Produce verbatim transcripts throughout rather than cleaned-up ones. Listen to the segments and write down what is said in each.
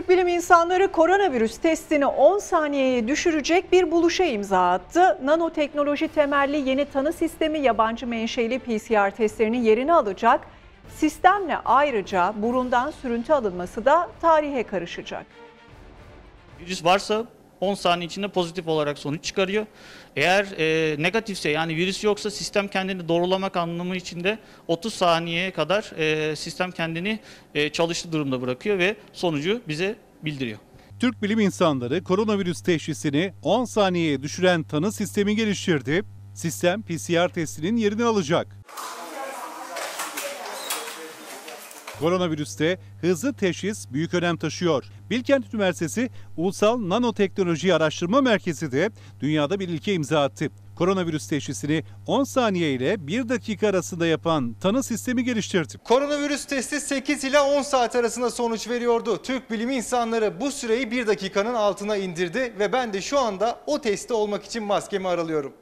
Türk bilim insanları koronavirüs testini on saniyeye düşürecek bir buluşa imza attı. Nanoteknoloji temelli yeni tanı sistemi yabancı menşeli P C R testlerinin yerini alacak. Sistemle ayrıca burundan sürüntü alınması da tarihe karışacak. Virüs varsa on saniye içinde pozitif olarak sonuç çıkarıyor. Eğer e, negatifse, yani virüs yoksa, sistem kendini doğrulamak anlamı içinde otuz saniyeye kadar e, sistem kendini e, çalıştığı durumda bırakıyor ve sonucu bize bildiriyor. Türk bilim insanları koronavirüs teşhisini on saniyeye düşüren tanı sistemi geliştirdi. Sistem P C R testinin yerini alacak. Koronavirüste hızlı teşhis büyük önem taşıyor. Bilkent Üniversitesi Ulusal Nanoteknoloji Araştırma Merkezi de dünyada bir ilke imza attı. Koronavirüs teşhisini on saniye ile bir dakika arasında yapan tanı sistemi geliştirdi. Koronavirüs testi sekiz ila on saat arasında sonuç veriyordu. Türk bilim insanları bu süreyi bir dakikanın altına indirdi ve ben de şu anda o testi olmak için maskemi aralıyorum.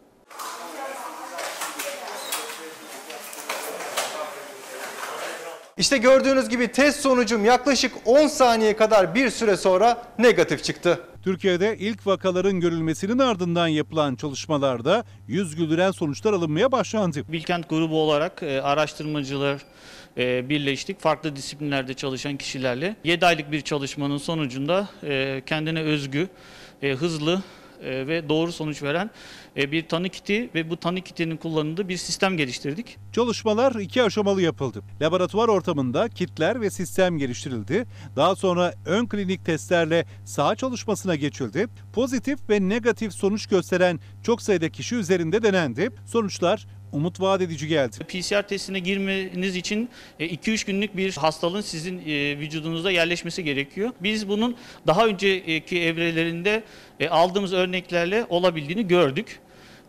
İşte gördüğünüz gibi test sonucum yaklaşık on saniye kadar bir süre sonra negatif çıktı. Türkiye'de ilk vakaların görülmesinin ardından yapılan çalışmalarda yüz güldüren sonuçlar alınmaya başlandı. Bilkent grubu olarak araştırmacılar birleştik. Farklı disiplinlerde çalışan kişilerle yedi aylık bir çalışmanın sonucunda kendine özgü, hızlı ve doğru sonuç veren bir tanı kiti ve bu tanı kitinin kullanıldığı bir sistem geliştirdik. Çalışmalar iki aşamalı yapıldı. Laboratuvar ortamında kitler ve sistem geliştirildi. Daha sonra ön klinik testlerle saha çalışmasına geçildi. Pozitif ve negatif sonuç gösteren çok sayıda kişi üzerinde denendi. Sonuçlar umut vaat edici geldi. P C R testine girmeniz için iki üç günlük bir hastalığın sizin vücudunuza yerleşmesi gerekiyor. Biz bunun daha önceki evrelerinde aldığımız örneklerle olabildiğini gördük.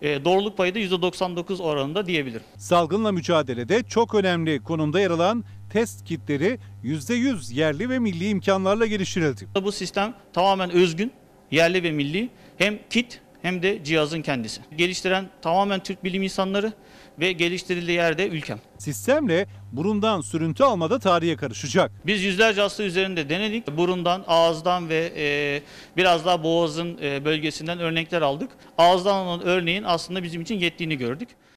Doğruluk payı da yüzde doksan dokuz oranında diyebilirim. Salgınla mücadelede çok önemli konumda yer alan test kitleri yüzde yüz yerli ve milli imkanlarla geliştirildi. Bu sistem tamamen özgün, yerli ve milli, hem kit hem de cihazın kendisi. Geliştiren tamamen Türk bilim insanları ve geliştirildiği yerde ülkem. Sistemle burundan sürüntü almada tarihe karışacak. Biz yüzlerce hasta üzerinde denedik. Burundan, ağızdan ve e, biraz daha boğazın e, bölgesinden örnekler aldık. Ağızdan olan örneğin aslında bizim için yettiğini gördük.